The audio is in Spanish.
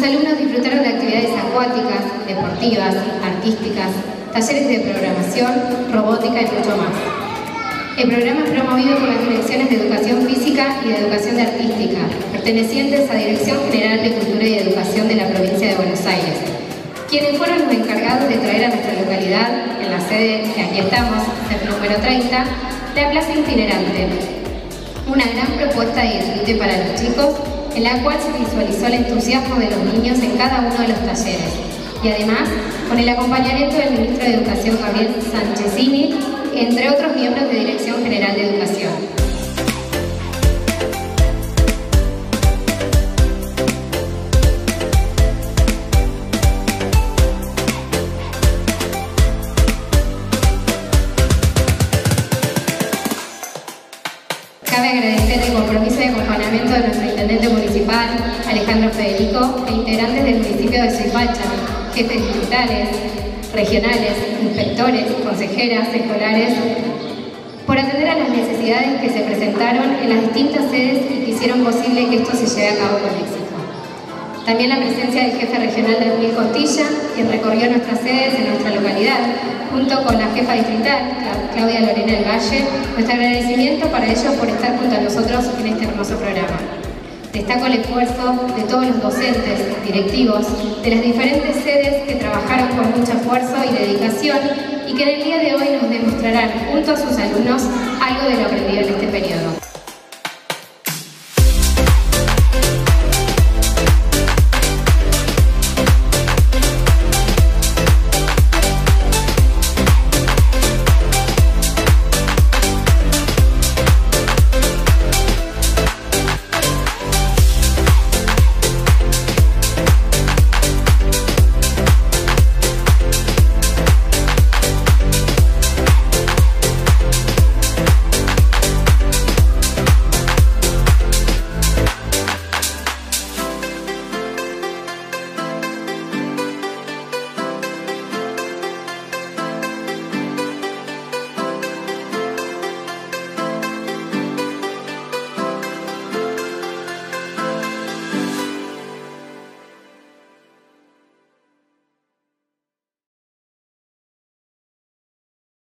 los alumnos disfrutaron de actividades acuáticas, deportivas, artísticas, talleres de programación, robótica y mucho más. El programa es promovido por las direcciones de Educación Física y de Educación de Artística, pertenecientes a Dirección General de Cultura y Educación de la Provincia de Buenos Aires, quienes fueron los encargados de traer a nuestra localidad, en la sede que aquí estamos, el número 30, la Plaza Itinerante, una gran propuesta de disfrute para los chicos, en la cual se visualizó el entusiasmo de los niños en cada uno de los talleres. Y además, con el acompañamiento del Ministro de Educación, Gabriel Sanchezini, entre otros miembros de Dirección General de Educación. Cabe agradecer el compromiso y acompañamiento de nuestro Intendente Municipal, Alejandro Federico, e integrantes del municipio de Suipacha, jefes distritales, regionales, inspectores, consejeras, escolares, por atender a las necesidades que se presentaron en las distintas sedes y que hicieron posible que esto se lleve a cabo con éxito. También la presencia del jefe regional de Emilio Costilla, quien recorrió nuestras sedes en nuestra localidad, junto con la jefa distrital, Claudia Lorena del Valle, nuestro agradecimiento para ellos por estar junto a nosotros en este hermoso programa. Destaco el esfuerzo de todos los docentes, directivos, de las diferentes sedes que trabajaron con mucho esfuerzo y dedicación y que en el día de hoy nos demostrarán junto a sus alumnos algo de lo aprendido en este periodo.